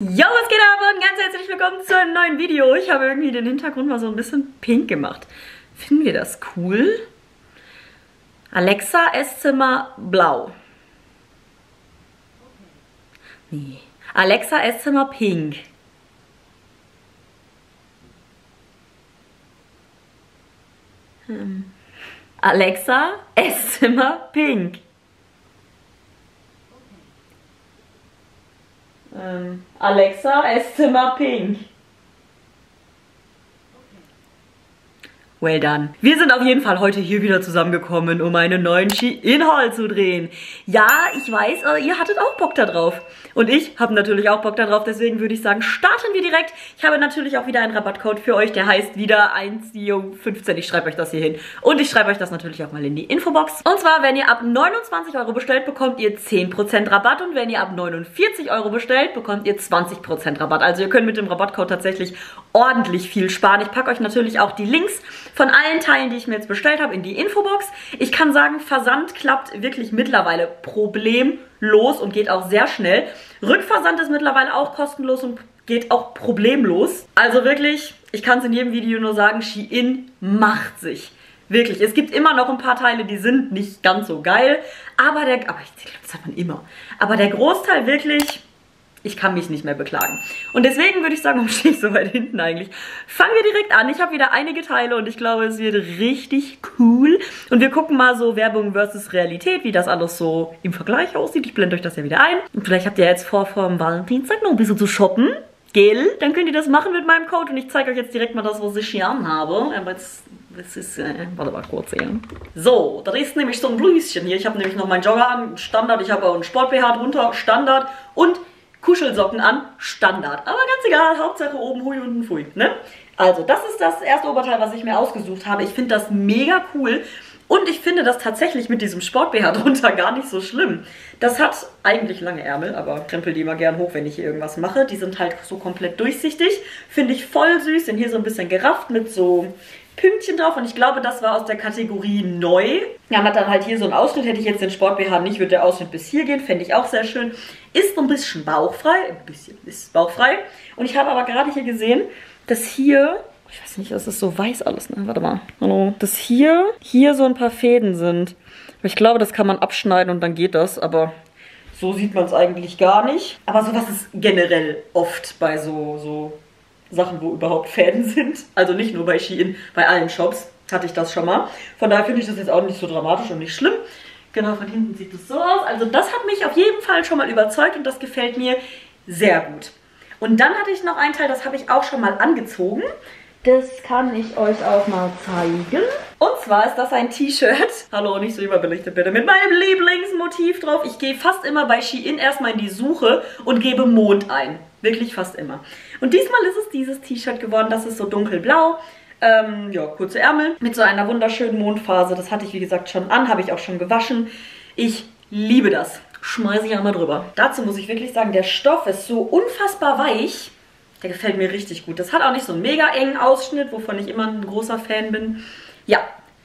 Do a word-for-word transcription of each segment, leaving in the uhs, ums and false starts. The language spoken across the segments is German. Yo, was geht ab und ganz herzlich willkommen zu einem neuen Video. Ich habe irgendwie den Hintergrund mal so ein bisschen pink gemacht. Finden wir das cool? Alexa, Esszimmer blau. Nee. Alexa, Esszimmer pink. Hm. Alexa, Esszimmer pink. Ähm, Alexa, Esszimmer pink. Well done. Wir sind auf jeden Fall heute hier wieder zusammengekommen, um einen neuen Shein-Haul zu drehen. Ja, ich weiß, ihr hattet auch Bock da drauf. Und ich habe natürlich auch Bock da drauf, deswegen würde ich sagen, starten wir direkt. Ich habe natürlich auch wieder einen Rabattcode für euch, der heißt wieder eins fünfzehn. Ich schreibe euch das hier hin. Und ich schreibe euch das natürlich auch mal in die Infobox. Und zwar, wenn ihr ab neunundzwanzig Euro bestellt, bekommt ihr zehn Prozent Rabatt. Und wenn ihr ab neunundvierzig Euro bestellt, bekommt ihr zwanzig Prozent Rabatt. Also ihr könnt mit dem Rabattcode tatsächlich ordentlich viel sparen. Ich packe euch natürlich auch die Links von allen Teilen, die ich mir jetzt bestellt habe, in die Infobox. Ich kann sagen, Versand klappt wirklich mittlerweile problemlos und geht auch sehr schnell. Rückversand ist mittlerweile auch kostenlos und geht auch problemlos. Also wirklich, ich kann es in jedem Video nur sagen, Shein macht sich. Wirklich, es gibt immer noch ein paar Teile, die sind nicht ganz so geil. Aber der, aber ich glaube, das hat man immer. Aber der Großteil wirklich... Ich kann mich nicht mehr beklagen. Und deswegen würde ich sagen, warum stehe ich so weit hinten eigentlich? Fangen wir direkt an. Ich habe wieder einige Teile und ich glaube, es wird richtig cool. Und wir gucken mal so Werbung versus Realität, wie das alles so im Vergleich aussieht. Ich blende euch das ja wieder ein. Und vielleicht habt ihr jetzt vor, vor dem Valentinstag noch ein bisschen zu shoppen. Gell? Dann könnt ihr das machen mit meinem Code. Und ich zeige euch jetzt direkt mal das, was ich hier anhabe. Aber jetzt... Das ist, äh, warte mal kurz sehen. So, das ist nämlich so ein Blüschen hier. Ich habe nämlich noch meinen Jogger an, Standard. Ich habe auch einen Sport-B H drunter, Standard. Und... Kuschelsocken an, Standard. Aber ganz egal, Hauptsache oben hui, unten fui, ne? Also das ist das erste Oberteil, was ich mir ausgesucht habe. Ich finde das mega cool und ich finde das tatsächlich mit diesem Sport-B H drunter gar nicht so schlimm. Das hat eigentlich lange Ärmel, aber krempel die immer gern hoch, wenn ich hier irgendwas mache. Die sind halt so komplett durchsichtig. Finde ich voll süß, sind hier so ein bisschen gerafft mit so... Pünktchen drauf und ich glaube, das war aus der Kategorie neu. Ja, man hat dann halt hier so einen Ausschnitt. Hätte ich jetzt den Sport-B H nicht, würde der Ausschnitt bis hier gehen. Fände ich auch sehr schön. Ist so ein bisschen bauchfrei. Ein bisschen ist bauchfrei. Und ich habe aber gerade hier gesehen, dass hier... Ich weiß nicht, das ist so weiß alles, ne? Warte mal. Hallo. Dass hier, hier so ein paar Fäden sind. Ich glaube, das kann man abschneiden und dann geht das, aber... So sieht man es eigentlich gar nicht. Aber sowas ist generell oft bei so... so Sachen, wo überhaupt Fäden sind. Also nicht nur bei Shein, bei allen Shops hatte ich das schon mal. Von daher finde ich das jetzt auch nicht so dramatisch und nicht schlimm. Genau, von hinten sieht es so aus. Also das hat mich auf jeden Fall schon mal überzeugt und das gefällt mir sehr gut. Und dann hatte ich noch einen Teil, das habe ich auch schon mal angezogen. Das kann ich euch auch mal zeigen. Und zwar ist das ein T-Shirt. Hallo, nicht so überbelichtet bitte. Mit meinem Lieblingsmotiv drauf. Ich gehe fast immer bei Shein erstmal in die Suche und gebe Mond ein. Wirklich fast immer. Und diesmal ist es dieses T-Shirt geworden. Das ist so dunkelblau. Ähm, ja, kurze Ärmel. Mit so einer wunderschönen Mondphase. Das hatte ich, wie gesagt, schon an. Habe ich auch schon gewaschen. Ich liebe das. Schmeiße ich einmal drüber. Dazu muss ich wirklich sagen, der Stoff ist so unfassbar weich. Der gefällt mir richtig gut. Das hat auch nicht so einen mega engen Ausschnitt, wovon ich immer ein großer Fan bin. Ja,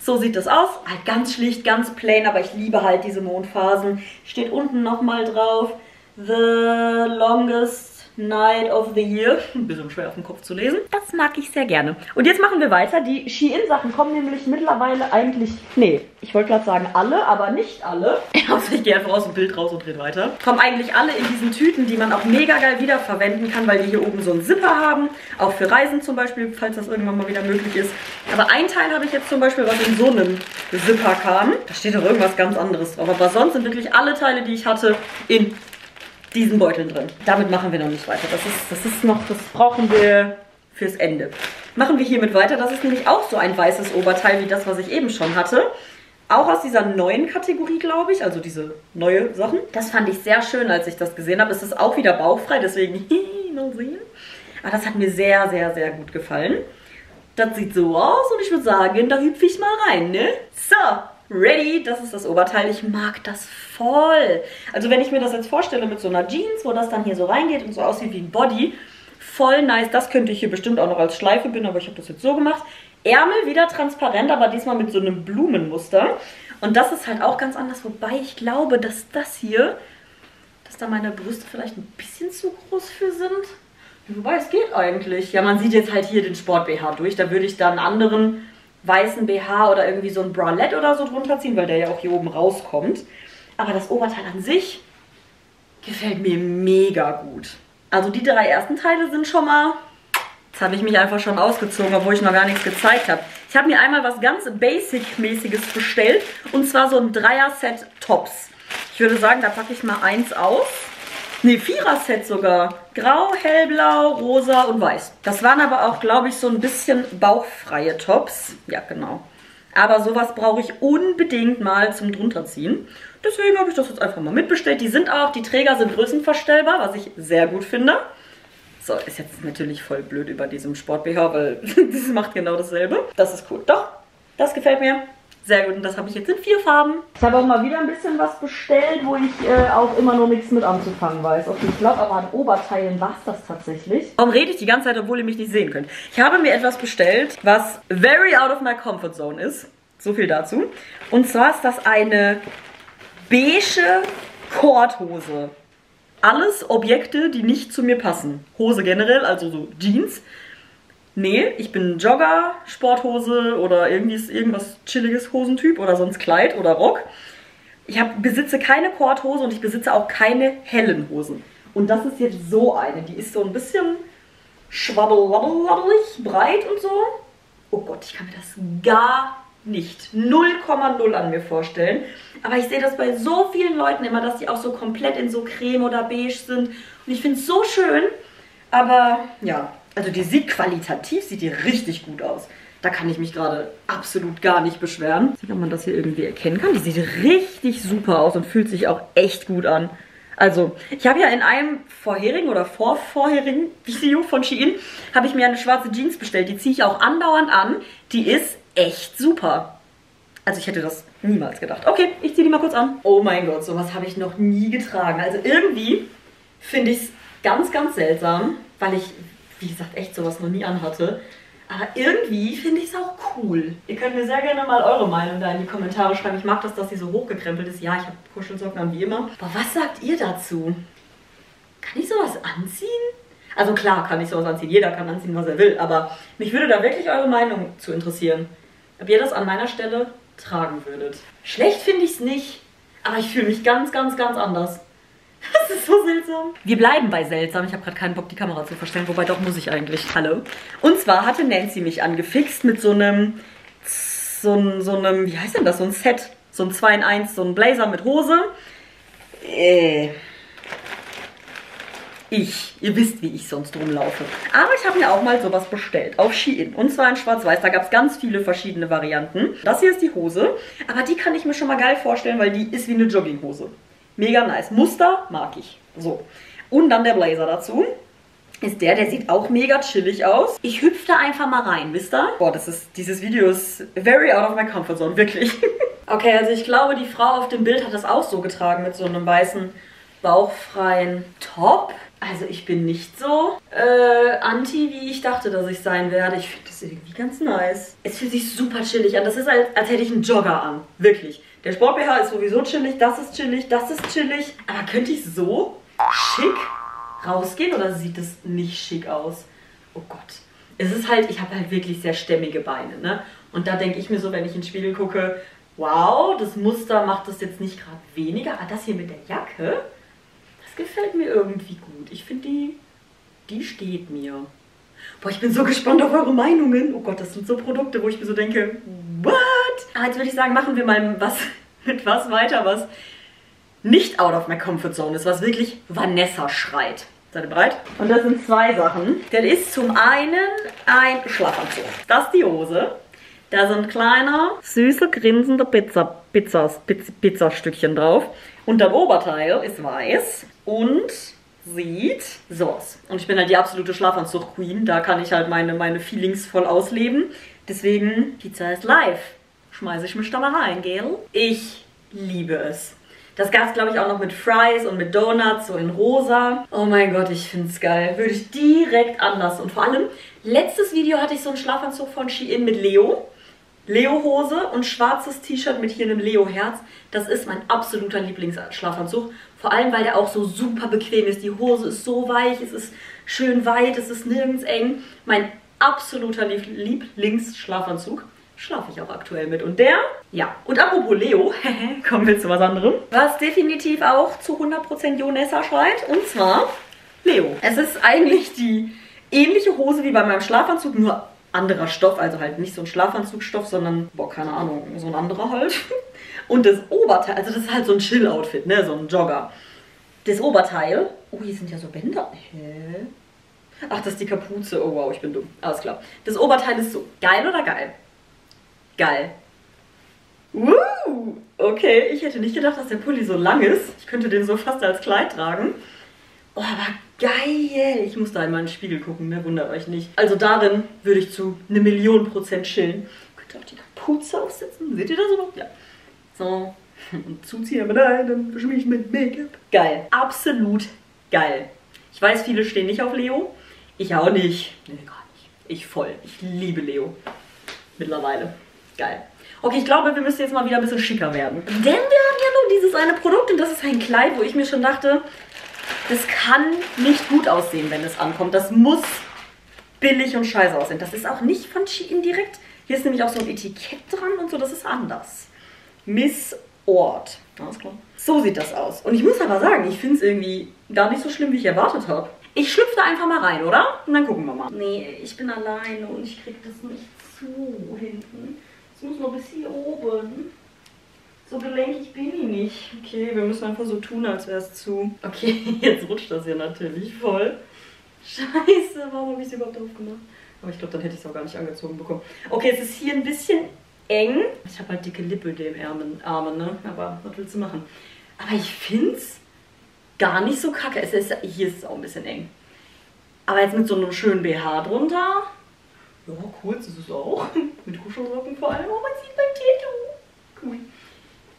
so sieht das aus. Halt ganz schlicht, ganz plain, aber ich liebe halt diese Mondphasen. Steht unten nochmal drauf. The longest... Night of the Year. Ein bisschen schwer auf dem Kopf zu lesen. Das mag ich sehr gerne. Und jetzt machen wir weiter. Die Shein-Sachen kommen nämlich mittlerweile eigentlich... Nee, ich wollte gerade sagen alle, aber nicht alle. Ich gehe einfach aus dem Bild raus und drehe weiter. Kommen eigentlich alle in diesen Tüten, die man auch mega geil wiederverwenden kann, weil die hier oben so einen Zipper haben. Auch für Reisen zum Beispiel, falls das irgendwann mal wieder möglich ist. Aber ein Teil habe ich jetzt zum Beispiel, was in so einem Zipper kam. Da steht doch irgendwas ganz anderes drauf. Aber sonst sind wirklich alle Teile, die ich hatte, in... diesen Beuteln drin. Damit machen wir noch nicht weiter. Das ist, das ist noch, das brauchen wir fürs Ende. Machen wir hiermit weiter. Das ist nämlich auch so ein weißes Oberteil wie das, was ich eben schon hatte. Auch aus dieser neuen Kategorie, glaube ich. Also diese neue Sachen. Das fand ich sehr schön, als ich das gesehen habe. Es ist auch wieder bauchfrei, deswegen noch sehen. Aber das hat mir sehr, sehr, sehr gut gefallen. Das sieht so aus und ich würde sagen, da hüpfe ich mal rein, ne? So. Ready, das ist das Oberteil. Ich mag das voll. Also wenn ich mir das jetzt vorstelle mit so einer Jeans, wo das dann hier so reingeht und so aussieht wie ein Body, voll nice. Das könnte ich hier bestimmt auch noch als Schleife binden, aber ich habe das jetzt so gemacht. Ärmel wieder transparent, aber diesmal mit so einem Blumenmuster. Und das ist halt auch ganz anders, wobei ich glaube, dass das hier dass da meine Brüste vielleicht ein bisschen zu groß für sind. Wobei, es geht eigentlich. Ja, man sieht jetzt halt hier den Sport-B H durch. Da würde ich dann einen anderen weißen B H oder irgendwie so ein Bralette oder so drunter ziehen, weil der ja auch hier oben rauskommt. Aber das Oberteil an sich gefällt mir mega gut. Also die drei ersten Teile sind schon mal... Jetzt habe ich mich einfach schon ausgezogen, obwohl ich noch gar nichts gezeigt habe. Ich habe mir einmal was ganz Basic-mäßiges bestellt. Und zwar so ein Dreier-Set Tops. Ich würde sagen, da packe ich mal eins aus. Ne, Vierer-Set sogar. Grau, hellblau, rosa und weiß. Das waren aber auch, glaube ich, so ein bisschen bauchfreie Tops. Ja, genau. Aber sowas brauche ich unbedingt mal zum drunterziehen. Deswegen habe ich das jetzt einfach mal mitbestellt. Die sind auch, die Träger sind größenverstellbar, was ich sehr gut finde. So, ist jetzt natürlich voll blöd über diesem Sport-B H, weil das macht genau dasselbe. Das ist cool. Doch, das gefällt mir. Sehr gut, und das habe ich jetzt in vier Farben. Ich habe auch mal wieder ein bisschen was bestellt, wo ich äh, auch immer nur nichts mit anzufangen weiß. Okay, ich glaube, aber an Oberteilen war es das tatsächlich. Warum rede ich die ganze Zeit, obwohl ihr mich nicht sehen könnt? Ich habe mir etwas bestellt, was very out of my comfort zone ist. So viel dazu. Und zwar ist das eine beige Korthose. Alles Objekte, die nicht zu mir passen. Hose generell, also so Jeans. Nee, ich bin Jogger, Sporthose oder irgendwie ist irgendwas chilliges Hosentyp oder sonst Kleid oder Rock. Ich hab, besitze keine Korthose und ich besitze auch keine hellen Hosen. Und das ist jetzt so eine, die ist so ein bisschen schwabbelwabbelig, breit und so. Oh Gott, ich kann mir das gar nicht null Komma null an mir vorstellen. Aber ich sehe das bei so vielen Leuten immer, dass die auch so komplett in so Creme oder Beige sind. Und ich finde es so schön, aber ja... Also die sieht qualitativ, sieht die richtig gut aus. Da kann ich mich gerade absolut gar nicht beschweren. Ich weiß nicht, ob man das hier irgendwie erkennen kann. Die sieht richtig super aus und fühlt sich auch echt gut an. Also, ich habe ja in einem vorherigen oder vorvorherigen Video von Shein, habe ich mir eine schwarze Jeans bestellt. Die ziehe ich auch andauernd an. Die ist echt super. Also ich hätte das niemals gedacht. Okay, ich ziehe die mal kurz an. Oh mein Gott, sowas habe ich noch nie getragen. Also irgendwie finde ich es ganz, ganz seltsam, weil ich... wie gesagt, echt sowas noch nie anhatte. Aber irgendwie finde ich es auch cool. Ihr könnt mir sehr gerne mal eure Meinung da in die Kommentare schreiben. Ich mag das, dass die so hochgekrempelt ist. Ja, ich habe Kuschelsocken an, wie immer. Aber was sagt ihr dazu? Kann ich sowas anziehen? Also klar kann ich sowas anziehen. Jeder kann anziehen, was er will. Aber mich würde da wirklich eure Meinung zu interessieren. Ob ihr das an meiner Stelle tragen würdet. Schlecht finde ich es nicht. Aber ich fühle mich ganz, ganz, ganz anders. Das ist so seltsam. Wir bleiben bei seltsam. Ich habe gerade keinen Bock, die Kamera zu verstellen. Wobei, doch muss ich eigentlich. Hallo. Und zwar hatte Nancy mich angefixt mit so einem, so einem, so einem, wie heißt denn das? So ein Set. So ein zwei in eins, so ein Blazer mit Hose. Äh. Ich. Ihr wisst, wie ich sonst rumlaufe. Aber ich habe mir auch mal sowas bestellt. Auf Shein. Und zwar in schwarz-weiß. Da gab es ganz viele verschiedene Varianten. Das hier ist die Hose. Aber die kann ich mir schon mal geil vorstellen, weil die ist wie eine Jogginghose. Mega nice. Muster mag ich. So. Und dann der Blazer dazu. Ist der, der sieht auch mega chillig aus. Ich hüpfe da einfach mal rein, wisst ihr? Boah, das ist, dieses Video ist very out of my comfort zone, wirklich. Okay, also ich glaube, die Frau auf dem Bild hat das auch so getragen mit so einem weißen, bauchfreien Top. Also ich bin nicht so äh, anti, wie ich dachte, dass ich sein werde. Ich finde das irgendwie ganz nice. Es fühlt sich super chillig an. Das ist, als, als hätte ich einen Jogger an. Wirklich. Der Sport-B H ist sowieso chillig, das ist chillig, das ist chillig. Aber könnte ich so schick rausgehen oder sieht das nicht schick aus? Oh Gott. Es ist halt, ich habe halt wirklich sehr stämmige Beine, ne? Und da denke ich mir so, wenn ich in den Spiegel gucke, wow, das Muster macht das jetzt nicht gerade weniger. Aber das hier mit der Jacke, das gefällt mir irgendwie gut. Ich finde, die, die steht mir. Boah, ich bin so gespannt auf eure Meinungen. Oh Gott, das sind so Produkte, wo ich mir so denke, what? Aber jetzt würde ich sagen, machen wir mal was, mit was weiter, was nicht out of my comfort zone ist, was wirklich YooNessa schreit. Seid ihr bereit? Und das sind zwei Sachen. Das ist zum einen ein Schlafanzug. Das ist die Hose. Da sind kleine, süße, grinsende Pizza, Pizzas, Pizza, Pizzastückchen drauf. Und das Oberteil ist weiß und... sieht so aus. Und ich bin halt die absolute Schlafanzug-Queen. Da kann ich halt meine, meine Feelings voll ausleben. Deswegen, Pizza ist live. Schmeiße ich mich da mal rein, gell? Ich liebe es. Das gab es, glaube ich, auch noch mit Fries und mit Donuts, so in rosa. Oh mein Gott, ich finde es geil. Würde ich direkt anlassen. Und vor allem, letztes Video hatte ich so einen Schlafanzug von Shein mit Leo. Leo-Hose und schwarzes T-Shirt mit hier einem Leo-Herz. Das ist mein absoluter Lieblingsschlafanzug. Vor allem, weil der auch so super bequem ist. Die Hose ist so weich, es ist schön weit, es ist nirgends eng. Mein absoluter Lieblingsschlafanzug. Schlafe ich auch aktuell mit. Und der? Ja. Und apropos Leo, kommen wir zu was anderem. Was definitiv auch zu hundert Prozent YooNessa schreit. Und zwar Leo. Es ist eigentlich die ähnliche Hose wie bei meinem Schlafanzug, nur anderer Stoff. Also halt nicht so ein Schlafanzugstoff, sondern, boah, keine Ahnung, so ein anderer halt. Und das Oberteil, also das ist halt so ein Chill-Outfit, ne? So ein Jogger. Das Oberteil. Oh, hier sind ja so Bänder. Hä? Ach, das ist die Kapuze. Oh, wow, ich bin dumm. Alles klar. Das Oberteil ist so. Geil oder geil? Geil. Uh, okay, ich hätte nicht gedacht, dass der Pulli so lang ist. Ich könnte den so fast als Kleid tragen. Oh, aber geil. Ich muss da in meinen Spiegel gucken, ne? Wundert euch nicht. Also darin würde ich zu eine Million Prozent chillen. Könnt ihr auch die Kapuze aufsetzen? Seht ihr das überhaupt? Ja. So. Und zuziehen mit einem, wische mich mit Make-up. Geil. Absolut geil. Ich weiß, viele stehen nicht auf Leo. Ich auch nicht. Nee, gar nicht. Ich voll. Ich liebe Leo. Mittlerweile. Geil. Okay, ich glaube, wir müssen jetzt mal wieder ein bisschen schicker werden. Denn wir haben ja nur dieses eine Produkt und das ist ein Kleid, wo ich mir schon dachte, das kann nicht gut aussehen, wenn es ankommt. Das muss billig und scheiße aussehen. Das ist auch nicht von Shein direkt. Hier ist nämlich auch so ein Etikett dran und so, das ist anders. Miss Ort. Alles klar. So sieht das aus. Und ich muss aber sagen, ich finde es irgendwie gar nicht so schlimm, wie ich erwartet habe. Ich schlüpfe da einfach mal rein, oder? Und dann gucken wir mal. Nee, ich bin alleine und ich kriege das nicht zu hinten. Es muss noch bis hier oben. So gelenkig bin ich nicht. Okay, wir müssen einfach so tun, als wäre es zu. Okay, jetzt rutscht das hier natürlich voll. Scheiße, warum habe ich es überhaupt drauf gemacht? Aber ich glaube, dann hätte ich es auch gar nicht angezogen bekommen. Okay, es ist hier ein bisschen eng. Ich habe halt dicke Lippe dem Armen, ne? Aber was willst du machen? Aber ich finde es gar nicht so kacke. Es ist, hier ist es auch ein bisschen eng. Aber jetzt mit so einem schönen B H drunter. Ja, kurz ist es auch. Mit Kuschelsocken vor allem. Oh, man sieht mein Tattoo. Cool.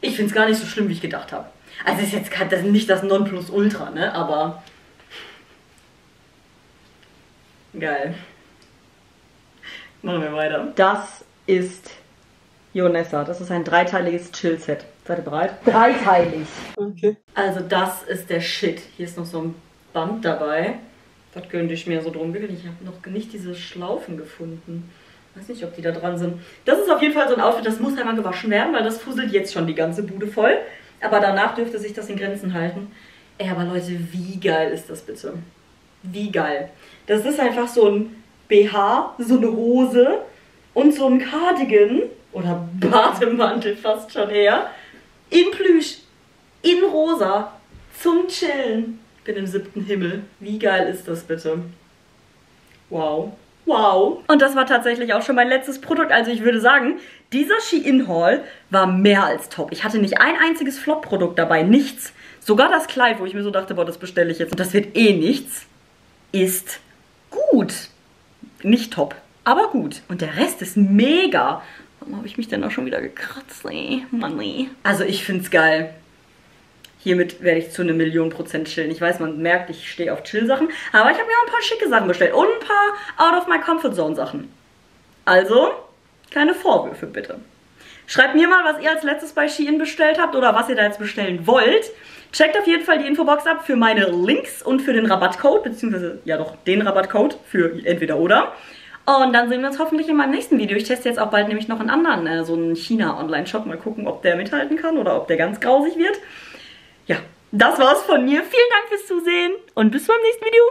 Ich finde es gar nicht so schlimm, wie ich gedacht habe. Also es ist jetzt kein, das ist nicht das Nonplusultra, ne? Aber geil. Machen wir weiter. Das ist YooNessa. Das ist ein dreiteiliges Chill-Set. Seid ihr bereit? Dreiteilig. Okay. Also das ist der Shit. Hier ist noch so ein Band dabei. Das könnte ich mir so drum wickeln. Ich habe noch nicht diese Schlaufen gefunden. Ich weiß nicht, ob die da dran sind. Das ist auf jeden Fall so ein Outfit, das muss einmal gewaschen werden, weil das fusselt jetzt schon die ganze Bude voll. Aber danach dürfte sich das in Grenzen halten. Ey, aber Leute, wie geil ist das bitte? Wie geil. Das ist einfach so ein B H, so eine Hose und so ein Cardigan oder Bademantel fast schon eher. In Plüsch, in Rosa, zum Chillen. Bin im siebten Himmel. Wie geil ist das bitte? Wow. Wow. Und das war tatsächlich auch schon mein letztes Produkt. Also ich würde sagen, dieser Shein-Haul war mehr als top. Ich hatte nicht ein einziges Flop-Produkt dabei. Nichts. Sogar das Kleid, wo ich mir so dachte, boah, das bestelle ich jetzt. Und das wird eh nichts. Ist gut. Nicht top, aber gut. Und der Rest ist mega. Warum habe ich mich denn auch schon wieder gekratzt? Ey? Mann, ey. Also ich finde es geil. Hiermit werde ich zu einer Million Prozent chillen. Ich weiß, man merkt, ich stehe auf Chill-Sachen. Aber ich habe mir auch ein paar schicke Sachen bestellt. Und ein paar Out-of-my-Comfort-Zone-Sachen. Also, keine Vorwürfe bitte. Schreibt mir mal, was ihr als letztes bei Shein bestellt habt oder was ihr da jetzt bestellen wollt. Checkt auf jeden Fall die Infobox ab für meine Links und für den Rabattcode. Beziehungsweise, ja doch, den Rabattcode für entweder oder. Und dann sehen wir uns hoffentlich in meinem nächsten Video. Ich teste jetzt auch bald nämlich noch einen anderen, äh, so einen China-Online-Shop. Mal gucken, ob der mithalten kann oder ob der ganz grausig wird. Ja, das war's von mir. Vielen Dank fürs Zusehen und bis zum nächsten Video.